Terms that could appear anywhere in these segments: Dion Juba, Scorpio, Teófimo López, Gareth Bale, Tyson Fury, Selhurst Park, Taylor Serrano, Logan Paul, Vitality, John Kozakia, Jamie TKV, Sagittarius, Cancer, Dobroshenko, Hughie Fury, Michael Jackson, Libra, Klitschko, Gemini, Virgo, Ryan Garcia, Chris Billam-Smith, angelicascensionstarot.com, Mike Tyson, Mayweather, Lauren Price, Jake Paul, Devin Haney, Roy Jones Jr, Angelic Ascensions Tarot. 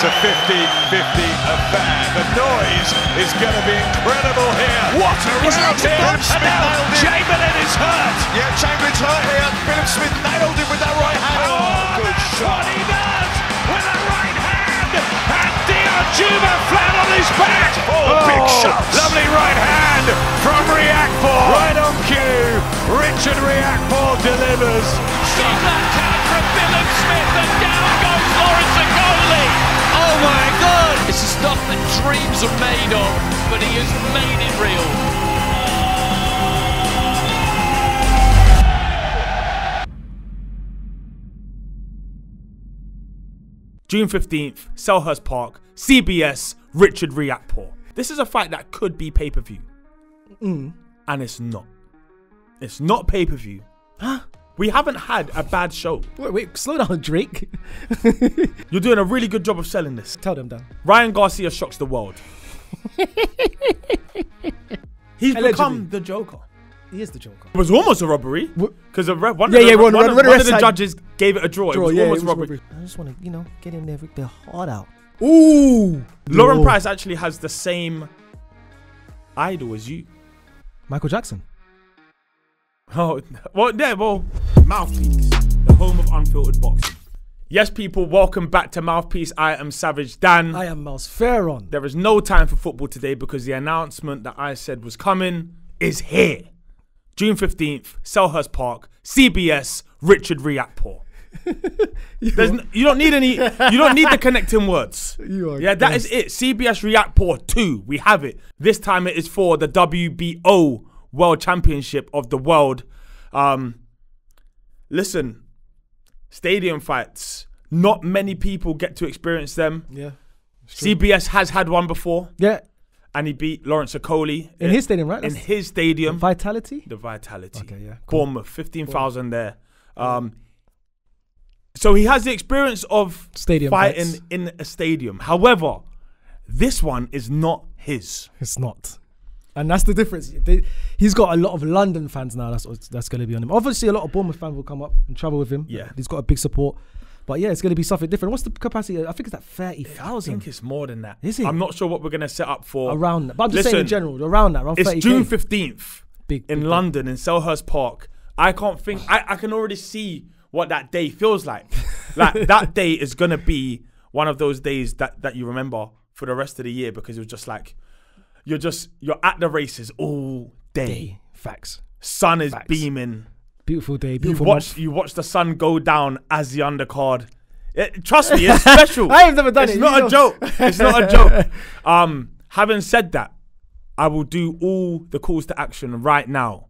It's a 50-50 affair. The noise is going to be incredible here. What a round here! Chamberlain is hurt. Yeah, Chamberlain's hurt here. Billam-Smith nailed him with that right hand. Oh, good shot. He does with that right hand. And Dion Juba flat on his back. Oh, big shot. Lovely right hand from Riakporhe. Right on cue. Richard Riakporhe delivers. Shot left hand from Billam-Smith and down goes Lawrence Okolie. Oh my God! It's the stuff that dreams are made of, but he has made it real. June 15th, Selhurst Park, CBS, Richard Riakporhe. This is a fight that could be pay-per-view. And it's not. It's not pay-per-view. Huh? We haven't had a bad show. Wait, slow down, Drake. You're doing a really good job of selling this. Tell them that. Ryan Garcia shocks the world. He's allegedly become the Joker. He is the Joker. It was almost a robbery. Because one of the judges gave it a draw. It was almost a robbery. I just want to, you know, get in there with their heart out. Ooh! Lauren Price actually has the same idol as you. Michael Jackson. Oh, well, yeah, well, Mouthpiece, the home of unfiltered boxing. Yes, people, welcome back to Mouthpiece. I am Savage Dan. I am Miles Ferron. There is no time for football today because the announcement that I said was coming is here. June 15th, Selhurst Park, CBS, Richard Riakporhe. You don't need any, you don't need the connecting words. You are, yeah, that is it. CBS Riakporhe 2, we have it. This time it is for the WBO World Championship of the World. Listen, stadium fights, not many people get to experience them. Yeah, CBS has had one before. Yeah, and he beat Lawrence Okolie in his stadium, right? In his stadium, Vitality. The Vitality. Okay, yeah. Cool. Bournemouth, 15,000 there. So he has the experience of stadium fighting in a stadium. However, this one is not his. It's not. And that's the difference. He's got a lot of London fans now. That's going to be on him. Obviously, a lot of Bournemouth fans will come up and travel with him. Yeah, he's got a big support. But yeah, it's going to be something different. What's the capacity? I think it's like 30,000. I think it's more than that. Is it? I'm not sure what we're going to set up for around that. But I'm just saying in general, around that. Around it's 30K. June 15th in London, in Selhurst Park. I can't think. I can already see what that day feels like. Like that day is going to be one of those days that you remember for the rest of the year because it was just like. You're at the races all day. Facts. Sun is beaming. Beautiful day. Beautiful. You watch the sun go down as the undercard. Trust me, it's special. I have never done it. It's not a joke. It's not a joke. Having said that, I will do all the calls to action right now.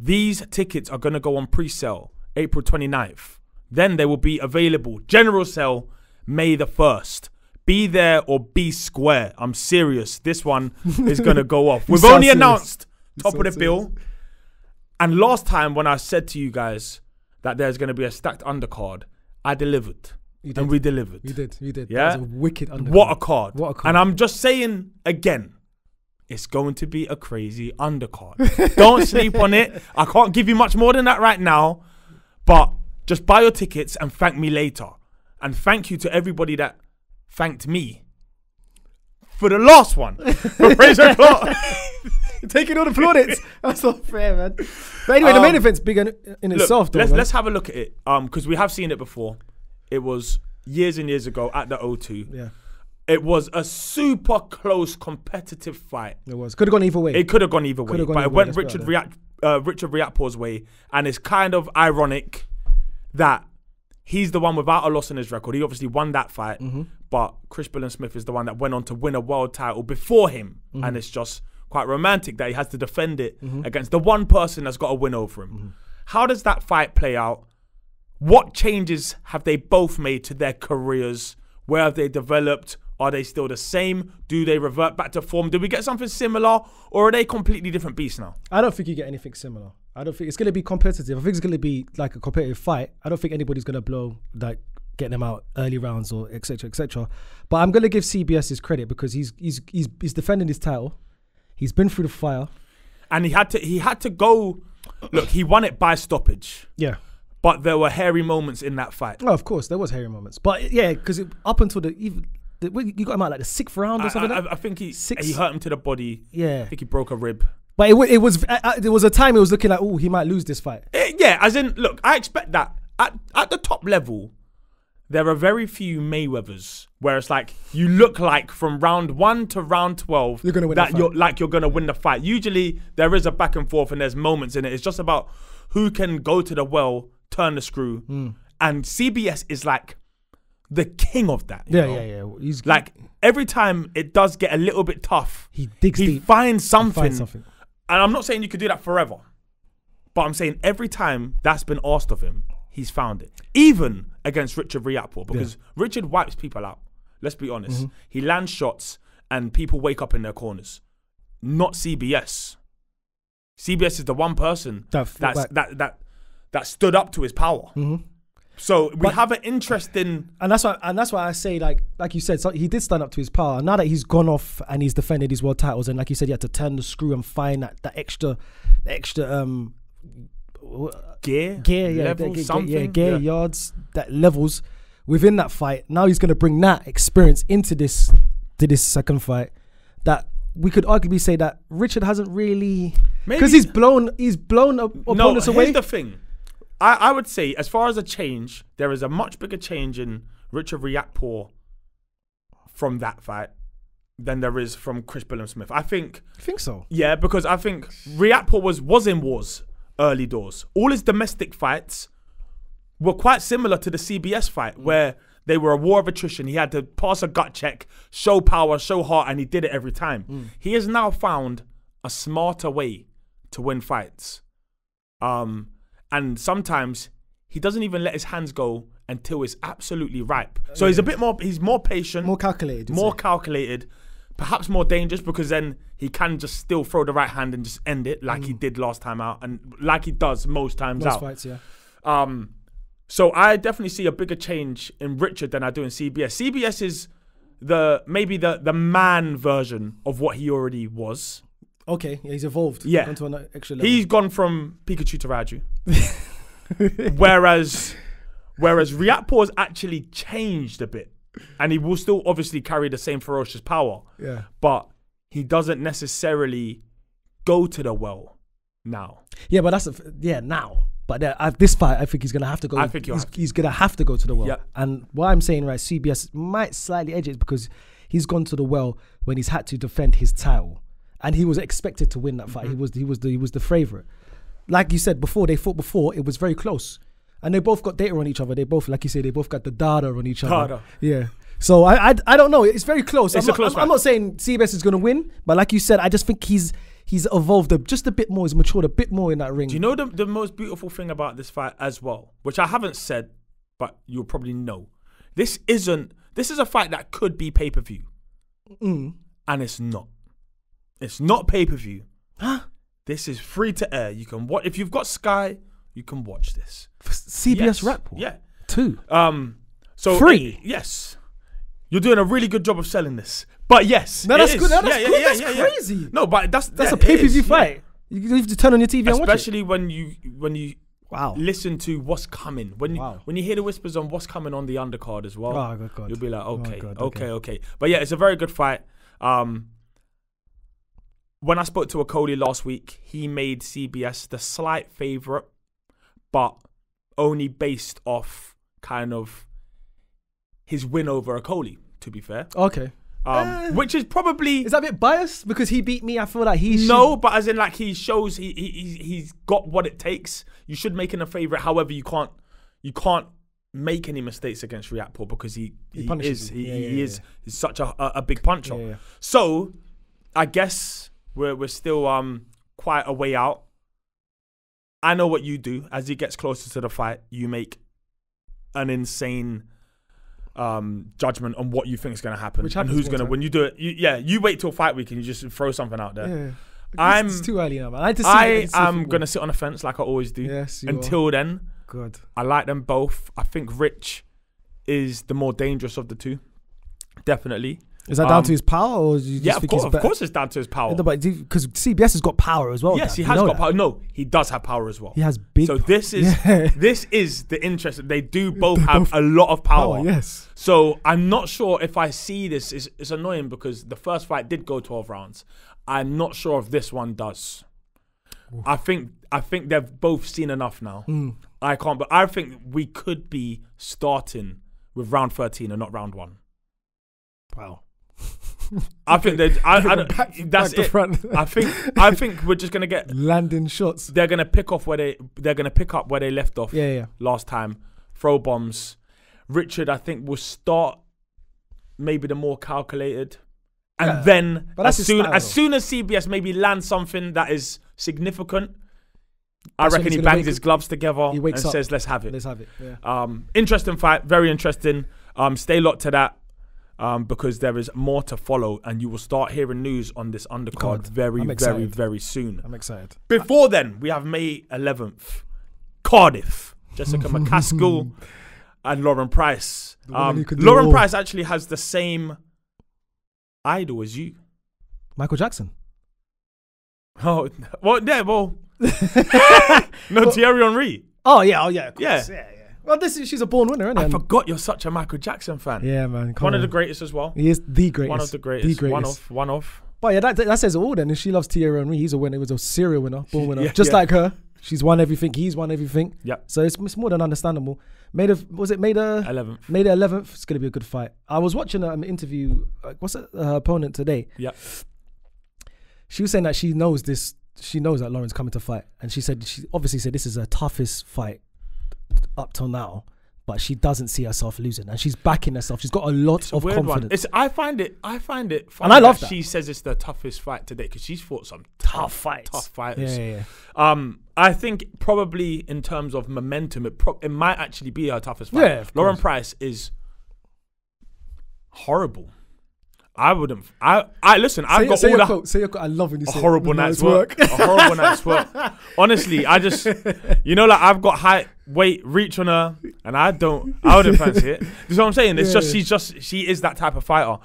These tickets are gonna go on pre-sale April 29th. Then they will be available general sale May the 1st. Be there or be square. I'm serious. This one is going to go off. We've only announced top of the bill. And last time when I said to you guys that there's going to be a stacked undercard, I delivered. And we delivered. You did. You did. Yeah? That was a wicked undercard. What a card. What a card. And I'm just saying again, it's going to be a crazy undercard. Don't sleep on it. I can't give you much more than that right now. But just buy your tickets and thank me later. And thank you to everybody that thanked me for the last one. For Fraser Clark. Taking all the plaudits. That's not fair, man. But anyway, the main event's big in itself, though. Let's have a look at it. Because we have seen it before. It was years and years ago at the O2. Yeah. It was a super close competitive fight. It was. Could have gone either way. It could have gone either way. But it went Richard Riakporhe's way. And it's kind of ironic that he's the one without a loss in his record. He obviously won that fight. Mm-hmm. But Chris Billam-Smith is the one that went on to win a world title before him. Mm-hmm. And it's just quite romantic that he has to defend it against the one person that's got a win over him. Mm-hmm. How does that fight play out? What changes have they both made to their careers? Where have they developed? Are they still the same? Do they revert back to form? Do we get something similar? Or are they completely different beasts now? I don't think you get anything similar. I don't think it's going to be competitive. I think it's going to be like a competitive fight. I don't think anybody's going to blow like getting them out early rounds or etc etc. But I'm gonna give CBS his credit because he's defending his title. He's been through the fire, and he had to go. Look, he won it by stoppage. Yeah, but there were hairy moments in that fight. Oh, of course there was hairy moments. But yeah, because up until the even you got him out like the 6th round or something. I think he hurt him to the body. Yeah, I think he broke a rib. But it was there was a time it was looking like, oh, he might lose this fight. Yeah, as in, look, I expect that at the top level, there are very few Mayweathers where it's like you look like from round 1 to round 12 you're gonna win that you're gonna win the fight. Usually there is a back and forth and there's moments in it. It's just about who can go to the well, turn the screw, and CBS is like the king of that. Yeah. He's like every time it does get a little bit tough, he digs deep. He finds something. And I'm not saying you could do that forever, but I'm saying every time that's been asked of him, he's found it. Even against Richard Riakporhe, because Richard wipes people out. Let's be honest. He lands shots and people wake up in their corners. Not CBS. CBS is the one person that stood up to his power. So we have an interesting, and that's why I say, like you said, so he did stand up to his power. Now that he's gone off and he's defended his world titles, and like you said, he had to turn the screw and find that extra gear, that levels within that fight. Now he's going to bring that experience into this second fight. That we could arguably say that Richard hasn't really, because he's blown opponents away. No, here's the thing. I would say, as far as a change, there is a much bigger change in Richard Riakporhe from that fight than there is from Chris Billam-Smith. I think. You think so? Yeah, because I think Riakporhe was in wars early doors. All his domestic fights were quite similar to the CBS fight, where they were a war of attrition. He had to pass a gut check, show power, show heart, and he did it every time. He has now found a smarter way to win fights. And sometimes he doesn't even let his hands go until it's absolutely ripe. So he's a bit more, he's more patient. More calculated. More calculated, perhaps more dangerous, because then he can just still throw the right hand and just end it like he did last time out and like he does most times out. Most fights, yeah. So I definitely see a bigger change in Richard than I do in CBS. CBS is maybe the man version of what he already was. Okay, yeah, he's evolved. Yeah. Onto an extra level. He's gone from Pikachu to Raju. whereas Riakporhe's actually changed a bit. And he will still obviously carry the same ferocious power. Yeah. But he doesn't necessarily go to the well now. Yeah, but that's now. But this fight, I think he's going to have to go. I think he's going to have to go to the well. Yeah. And what I'm saying, right, CBS might slightly edge it because he's gone to the well when he's had to defend his title. And he was expected to win that fight. He was the favorite. Like you said before, they fought before. It was very close, and they both got data on each other. They both, like you said, they both got the data on each other. Yeah. So I don't know. It's very close. I'm not saying CBS is going to win, but like you said, I just think he's evolved just a bit more. He's matured a bit more in that ring. Do you know the most beautiful thing about this fight as well, which I haven't said, but you'll probably know. This is a fight that could be pay-per-view, and it's not. It's not pay-per-view. Huh? This is free to air. You can watch if you've got Sky. You can watch this. For CBS Riakporhe. Yeah. Two. So free. Yes. You're doing a really good job of selling this. But yes. No, that's good. No, that's good. That's crazy. Yeah. No, but that's a pay-per-view fight. Yeah. You have to turn on your TV and watch it. Especially when you listen to what's coming. When you hear the whispers on what's coming on the undercard as well. Oh God. You'll be like, okay. But yeah, it's a very good fight. When I spoke to Okolie last week, he made CBS the slight favourite, but only based off kind of his win over Okolie, to be fair. Okay. Which is probably... Is that a bit biased? Because he beat me, I feel like he should... No, but as in like he shows he's got what it takes. You should make him a favourite. However, you can't make any mistakes against Riakporhe because he's such a big puncher. Yeah, yeah. So, I guess... We're still quite a way out. I know what you do. As he gets closer to the fight, you make an insane judgment on what you think is going to happen. And who's going to win. You do it. You wait till fight week and you just throw something out there. Yeah, it's too early now, man. I am going to sit on a fence like I always do. Yes, Until then, good. I like them both. I think Rich is the more dangerous of the two. Definitely. Is that down to his power, or do you just think of course it's down to his power. Because CBS has got power as well. Yes, he has got power. No, he does have power as well. He has big. So this is this is the interest. They do both have a lot of power. Yes. So I'm not sure if I see this. It's annoying because the first fight did go 12 rounds. I'm not sure if this one does. Oof. I think they've both seen enough now. Mm. I can't. But I think we could be starting with round 13 and not round 1. Wow. I think that I think we're just gonna get landing shots. They're gonna pick off where they're gonna pick up where they left off. Yeah, yeah. Last time, throw bombs. Richard, I think, will start maybe the more calculated, and then as soon as CBS maybe lands something that is significant, I reckon he bangs his gloves together and says, "Let's have it." Let's have it. Yeah. Interesting fight, very interesting. Stay locked to that. Because there is more to follow, and you will start hearing news on this undercard very, very soon. I'm excited. Before then, we have May 11th, Cardiff, Jessica McCaskill and Lauren Price. Lauren Price actually has the same idol as you, Michael Jackson. Oh, well, yeah, well, Thierry Henry. Oh yeah, oh yeah, of course. Yeah. Well, she's a born winner, isn't she? I forgot you're such a Michael Jackson fan. Yeah, man. One of the greatest as well. He is the greatest. One of the greatest. One of. But yeah, that says it all then. If she loves Thierry Henry, he's a winner. He was a serial winner, born winner. Just like her. She's won everything. He's won everything. Yeah. So it's more than understandable. Was it May the 11th? May the 11th. It's going to be a good fight. I was watching an interview. Her opponent today? Yeah. She was saying that she knows this. She knows that Lauren's coming to fight. And she said, she obviously said this is her toughest fight up till now, but she doesn't see herself losing, and she's backing herself. She's got a lot of confidence. I find it funny, and I love that she says it's the toughest fight today, because she's fought some tough fighters. Yeah. I think probably in terms of momentum, it might actually be her toughest fight. Yeah, Lauren Price is horrible. I love when you say horrible night's work. A horrible night's work. Honestly, I just, you know, like, I've got height, weight, reach on her, and I wouldn't fancy it. That's what I'm saying. It's she is that type of fighter.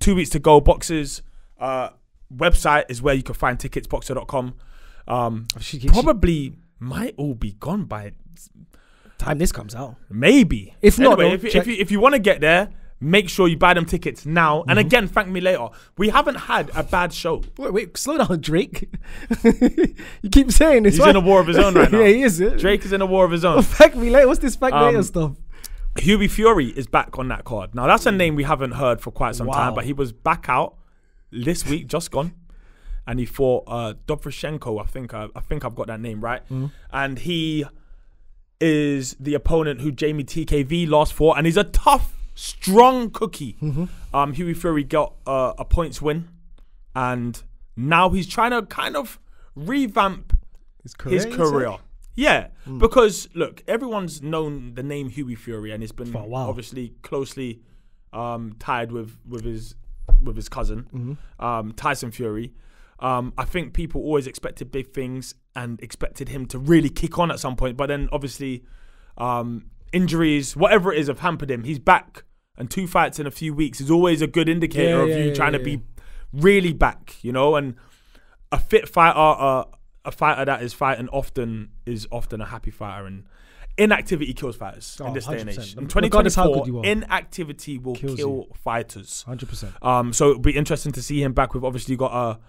2 weeks to go. Boxers website is where you can find tickets, boxer.com. She probably might all be gone by time this comes out. Maybe. If you want to get there, make sure you buy them tickets now. And again, thank me later. We haven't had a bad show. Wait, slow down, Drake. You keep saying this. He's in a war of his own right now. Yeah, he is. Drake is in a war of his own. Thank me later. What's this thank later stuff? Hughie Fury is back on that card. Now, that's a name we haven't heard for quite some time, but he was back out this week, just gone. And he fought Dobroshenko, I think I've got that name right. And he is the opponent who Jamie TKV lost for, and he's a tough, strong cookie. Hughie Fury got a points win, and now he's trying to kind of revamp his career. Yeah, because look, everyone's known the name Hughie Fury, and it's been obviously closely tied with his cousin Tyson Fury. I think people always expected big things and expected him to really kick on at some point, but then obviously injuries, whatever it is, have hampered him. He's back, and 2 fights in a few weeks is always a good indicator of you trying to be really back, you know. And a fit fighter, a fighter that is fighting often, is often a happy fighter. And inactivity kills fighters in this 100%. Day and age. In 2024, inactivity will kill fighters. 100%. So it'll be interesting to see him back. We've obviously got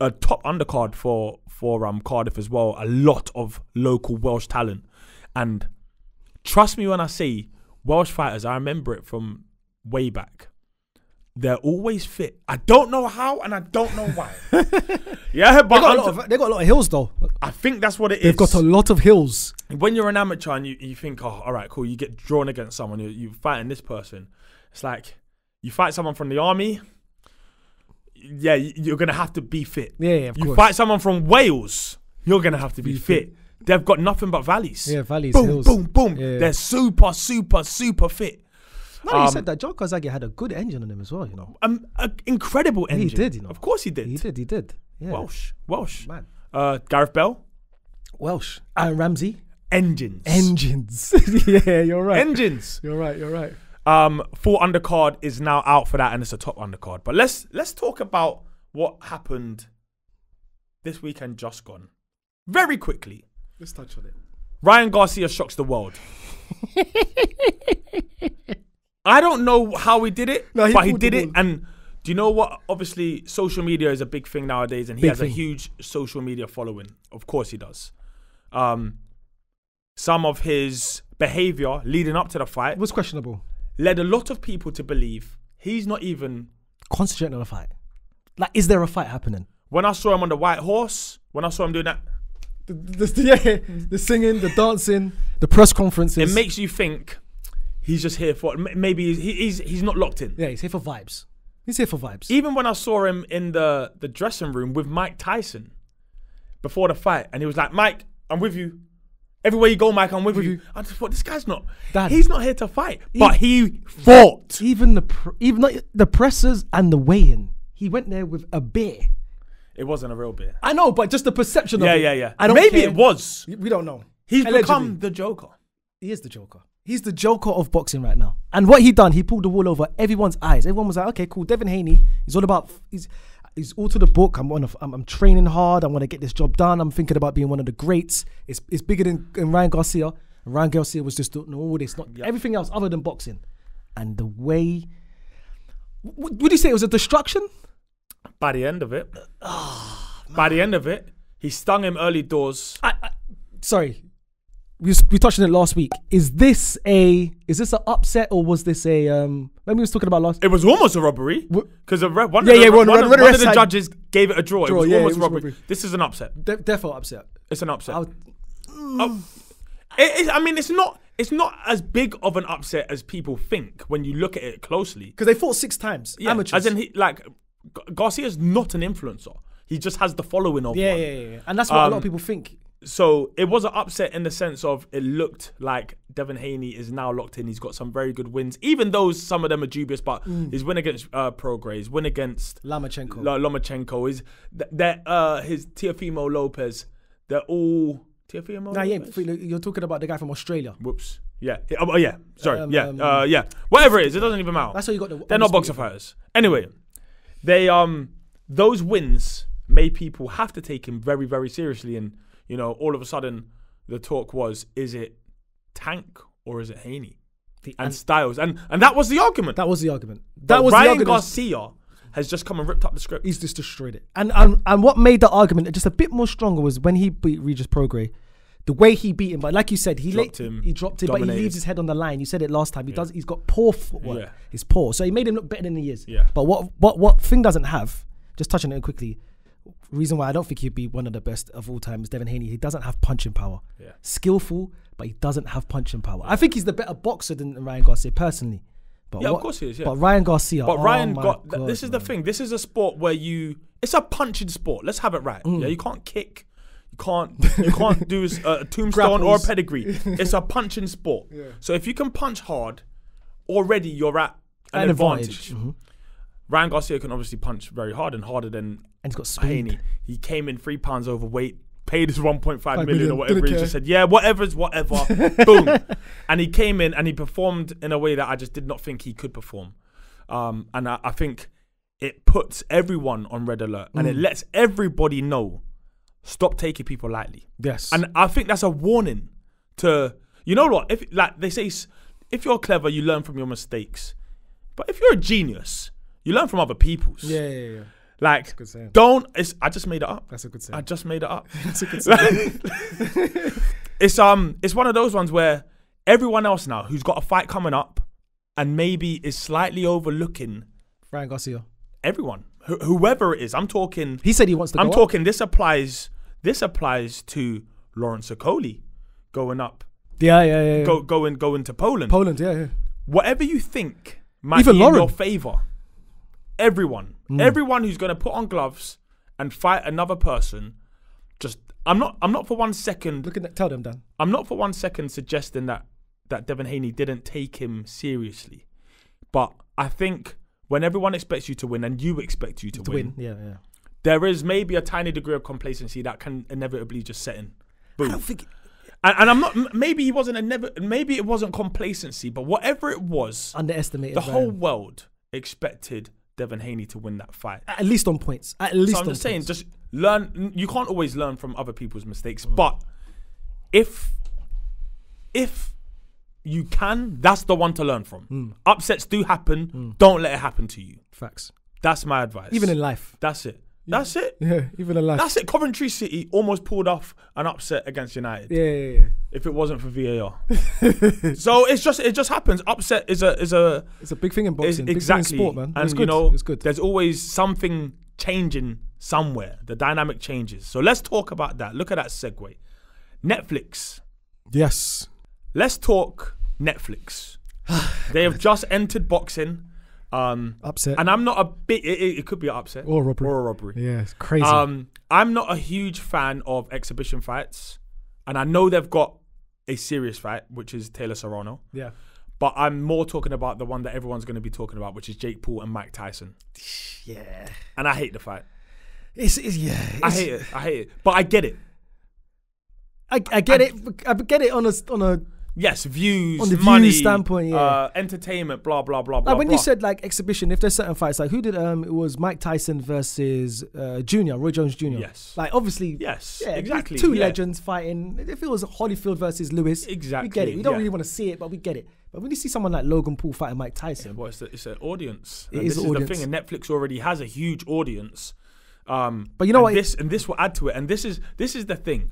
a top undercard for Cardiff as well. A lot of local Welsh talent. And trust me when I say Welsh fighters, I remember it from way back. They're always fit. I don't know how, and I don't know why. Yeah, but they got a lot of hills though. I think that's what it is. They've got a lot of hills. When you're an amateur and you think, oh, all right, cool, you get drawn against someone, you're fighting this person. It's like you fight someone from the army. Yeah, you're gonna have to be fit. Yeah, of course. You fight someone from Wales, you're gonna have to be fit. They've got nothing but valleys. Yeah, valleys, hills. Boom, boom, boom. Yeah. They're super, super, super fit. No, you said that John Kozakia had a good engine on him as well, you know. An incredible engine. He did, you know. Of course he did. He did, he did. Yeah. Welsh. Man. Gareth Bale. Welsh. Aaron Ramsey. Engines. Engines. Yeah, you're right. Engines. You're right, you're right. Full undercard is now out for that, and it's a top undercard. But let's talk about what happened this weekend just gone. Very quickly. Let's touch on it. Ryan Garcia shocks the world. I don't know how he did it, but he did it. And do you know what? Obviously, social media is a big thing nowadays, and he has a huge social media following. Of course he does. Some of his behavior leading up to the fight was questionable. Led a lot of people to believe he's not even concentrating on a fight. Like, is there a fight happening? When I saw him on the white horse, when I saw him doing that, the singing, the dancing, the press conferences, it makes you think he's just here for, maybe he's not locked in. Yeah, he's here for vibes. He's here for vibes. Even when I saw him in the dressing room with Mike Tyson before the fight, and he was like, "Mike, I'm with you. Everywhere you go, Mike, I'm with you." I just thought, this guy's not. Dad, he's not here to fight, but he fought. Even the pressers and the weigh-in, he went there with a beer. It wasn't a real beer. I know, but just the perception of it. Yeah, yeah, yeah. I don't care. It was. We don't know. He's allegedly become the Joker. He is the Joker. He's the Joker of boxing right now. And what he done, he pulled the wool over everyone's eyes. Everyone was like, okay, cool. Devin Haney, he's all about. He's all to the book. I'm training hard. I want to get this job done. I'm thinking about being one of the greats. It's bigger than Ryan Garcia. And Ryan Garcia was just doing all this, everything else other than boxing. And the way, would you say it was a destruction? By the end of it, by the end of it, he stung him early doors. Sorry, we touched on it last week. Is this an upset, or was this a when we was talking about last? It was almost a robbery because one of the judges gave it a draw. It was almost robbery. This is an upset. Definitely upset. It's an upset. I mean, it's not. It's not as big of an upset as people think when you look at it closely. Because they fought 6 times. Yeah, amateurs. As in, Garcia's not an influencer. He just has the following of one. Yeah. And that's what a lot of people think. So it was an upset in the sense of it looked like Devin Haney is now locked in. He's got some very good wins, even though some of them are dubious, but his win against Prograis, his win against Lomachenko, his Teófimo López, they're all... Teófimo López? Yeah, you're talking about the guy from Australia. Whoops. Yeah. Oh, yeah. Sorry. Yeah. Whatever it is, it doesn't even matter. That's how you got the... They're not boxer fighters. Anyway... They those wins made people have to take him very, very seriously, and you know, all of a sudden the talk was, is it Tank or is it Haney? And Styles. And that was the argument. That was the argument. That was Ryan Garcia has just come and ripped up the script. He's just destroyed it. And what made the argument just a bit more stronger was when he beat Regis Prograis, the way he beat him, but like you said, he dropped him, but he leaves his head on the line. You said it last time. He's got poor footwork. Yeah. He's poor. So he made him look better than he is. Yeah. But what Thing doesn't have, just touching it quickly, reason why I don't think he'd be one of the best of all time is Devin Haney. He doesn't have punching power. Yeah. Skillful, but he doesn't have punching power. Yeah. I think he's the better boxer than Ryan Garcia personally. But yeah, of course he is. Yeah. But Ryan Garcia. But Ryan got. God, this is the thing. This is a sport where it's a punching sport. Let's have it right. Mm. Yeah. You can't kick. You can't do a tombstone or a pedigree. It's a punching sport. Yeah. So if you can punch hard, already you're at an advantage. Mm-hmm. Ryan Garcia can obviously punch very hard and harder than he's got Haney. He came in 3 pounds overweight, paid his 1.5 million or whatever. He just said, yeah, whatever's whatever. Boom. And he came in and he performed in a way that I just did not think he could perform. And I think it puts everyone on red alert and it lets everybody know, stop taking people lightly. Yes. And I think that's a warning to, you know what, if like they say, if you're clever, you learn from your mistakes. But if you're a genius, you learn from other people's. Yeah. Like, I just made it up. That's a good saying. I just made it up. That's a good saying. It's one of those ones where everyone else now who's got a fight coming up and maybe is slightly overlooking Ryan Garcia. Everyone. Whoever it is, I'm talking. He said he wants to. I'm talking. Up. This applies to Lawrence Okolie going up. Yeah. Going to Poland. Poland. Whatever you think might even be in your favor. Everyone who's going to put on gloves and fight another person. Just, I'm not for 1 second. Tell them, Dan. I'm not for 1 second suggesting that Devin Haney didn't take him seriously, but I think, when everyone expects you to win and you expect you to win. Yeah. There is maybe a tiny degree of complacency that can inevitably just set in. Boom. I don't think And I'm not. Maybe he wasn't. Maybe it wasn't complacency. But whatever it was, underestimated. The whole world expected Devin Haney to win that fight. At least on points. At least. So I'm just saying, just learn. You can't always learn from other people's mistakes. But if you can, that's the one to learn from. Upsets do happen. Don't let it happen to you. Facts. That's my advice. Even in life. That's it. That's it. Yeah, even in life. That's it. Coventry City almost pulled off an upset against United. Yeah. If it wasn't for VAR. So it just happens. Upset is a big thing in boxing. Exactly. Big thing in sport, man. And it's good. You know, it's good. There's always something changing somewhere. The dynamic changes. So let's talk about that. Look at that segue. Netflix. Yes. Let's talk Netflix. They have just entered boxing. Upset. And I'm not a big, it could be an upset. Or a robbery. Yeah, it's crazy. I'm not a huge fan of exhibition fights. And I know they've got a serious fight, which is Taylor Serrano. Yeah. But I'm more talking about the one that everyone's going to be talking about, which is Jake Paul and Mike Tyson. Yeah. And I hate the fight. I hate it. But I get it. I get it on a yes, views, on the money views standpoint, yeah. Entertainment, blah blah blah. Like when you said like exhibition, if there's certain fights, like who did it was Mike Tyson versus Junior, Roy Jones Jr. Yes, like obviously, yes, yeah, exactly. Two legends fighting. If it was Holyfield versus Lewis, exactly, we get it. We don't really want to see it, but we get it. But when you see someone like Logan Paul fighting Mike Tyson, well, it's an audience. It is an audience. This is the thing, and Netflix already has a huge audience. But you know what? This will add to it, and this is the thing.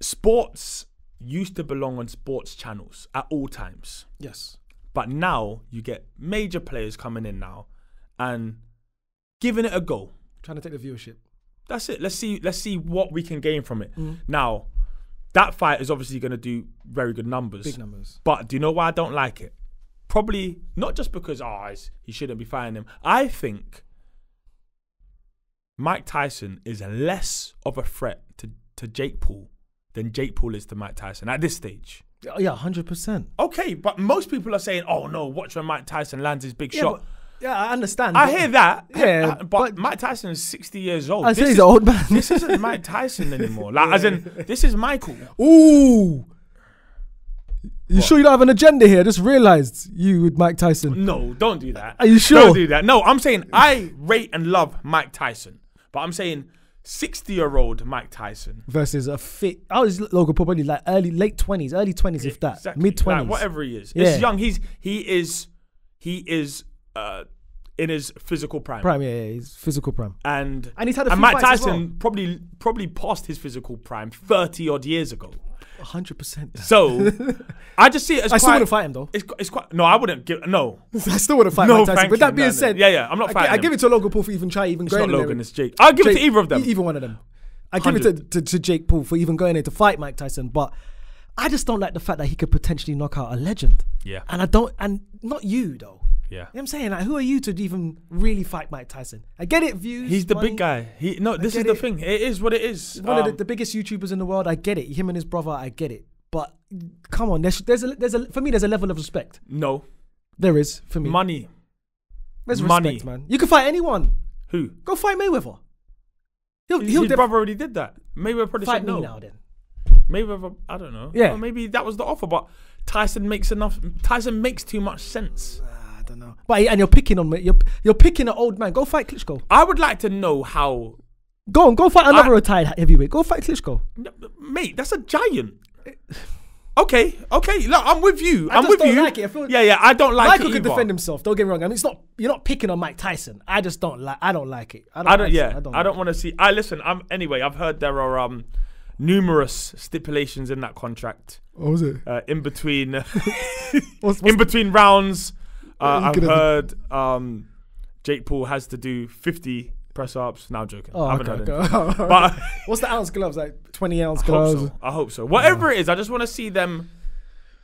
Sports used to belong on sports channels at all times. Yes. But now you get major players coming in now and giving it a go. Trying to take the viewership. That's it. Let's see what we can gain from it. Now, that fight is obviously going to do very good numbers. Big numbers. But do you know why I don't like it? Probably not just because, he shouldn't be fighting him. I think Mike Tyson is less of a threat to Jake Paul than Jake Paul is to Mike Tyson at this stage. Yeah, 100%. Okay, but most people are saying, oh no, watch when Mike Tyson lands his big shot. Yeah, I understand. I hear that. Yeah, but Mike Tyson is 60 years old. I say he's an old man. This isn't Mike Tyson anymore. Like, as in, this is Michael. Ooh. You sure you don't have an agenda here? I just realised you with Mike Tyson. No, don't do that. Are you sure? Don't do that. No, I'm saying I rate and love Mike Tyson. But I'm saying 60-year-old Mike Tyson versus a fit. I was Logan Paul, probably like late 20s, early 20s, if that, exactly. mid 20s, like whatever he is. Yeah. It's young. He is in his physical prime. He's physical prime. And he's had a few fights. And Mike Tyson as well. probably passed his physical prime 30-odd years ago. 100%. So I just see it as I still wouldn't fight him though. It's quite no. I wouldn't give no. I still wouldn't fight Mike Tyson. With that being said, yeah, I'm not fighting. I give it to Logan Paul for even trying, even going. It's not Logan, it's Jake. I'll give it to either of them. Either one of them. I give it to Jake Paul for even going there to fight Mike Tyson, but I just don't like the fact that he could potentially knock out a legend. Yeah. And not you though. Yeah. You know what I'm saying? Like, who are you to even really fight Mike Tyson? I get it, views. He's the big guy. This is the thing. It is what it is. One of the biggest YouTubers in the world. I get it. Him and his brother, I get it. But come on, there's a for me, there's a level of respect. No. There is, for me. Money. There's respect, man. You can fight anyone. Who? Go fight Mayweather. His brother already did that. Mayweather probably said no. Fight me now then. Mayweather, I don't know. Yeah. Well, maybe that was the offer, but Tyson makes too much sense. I don't know, but and you're picking an old man. Go fight Klitschko. I would like to know how. Go fight another retired heavyweight. Go fight Klitschko, mate. That's a giant. Okay. Look, I'm with you. I just don't like it. I feel I don't like Michael it. Michael could defend himself. Don't get me wrong. I mean, it's not. You're not picking on Mike Tyson. I just don't like. I don't like it. I don't want to see. Listen. Anyway. I've heard there are numerous stipulations in that contract. What was it? In between rounds. I've heard Jake Paul has to do 50 press ups. Now I'm joking. I haven't heard it. But what's the ounce gloves? Like 20-ounce gloves? I hope so. Whatever it is, I just want to see them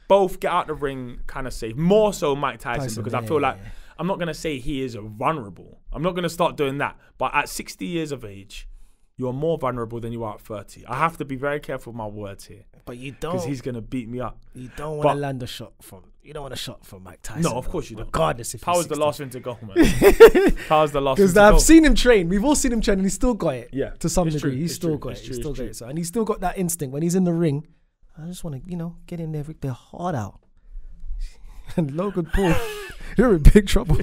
both get out the ring kind of safe. More so Mike Tyson because I feel like I'm not going to say he is vulnerable. I'm not going to start doing that. But at 60 years of age, you're more vulnerable than you are at 30. I have to be very careful with my words here. But you don't, because he's gonna beat me up. You don't want to land a shot from. You don't want a shot from Mike Tyson. No, of course you don't. Regardless, if Power's the last one to go, man. Power's the last. Because I've seen him train. We've all seen him train, and he's still got it. Yeah, to some degree, he's still got it. He's still got it. So, and he's still got that instinct when he's in the ring. I just want to, you know, get in there, rip their heart out. And Logan Paul, you're in big trouble.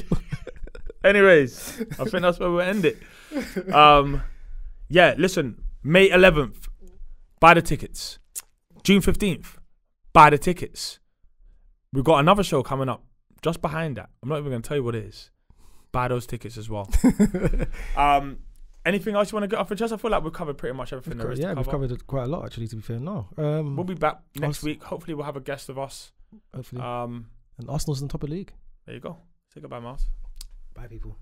Anyways, I think that's where we'll end it. Yeah, listen, May 11th, buy the tickets. June 15th, buy the tickets. We've got another show coming up just behind that. I'm not even going to tell you what it is. Buy those tickets as well. Anything else you want to get off your chest? I feel like we've covered pretty much everything there is. Yeah, we've covered quite a lot, actually, to be fair. No, we'll be back next week. Hopefully, we'll have a guest with us. Hopefully. And Arsenal's on top of the league. There you go. Say goodbye, Miles. Bye, people.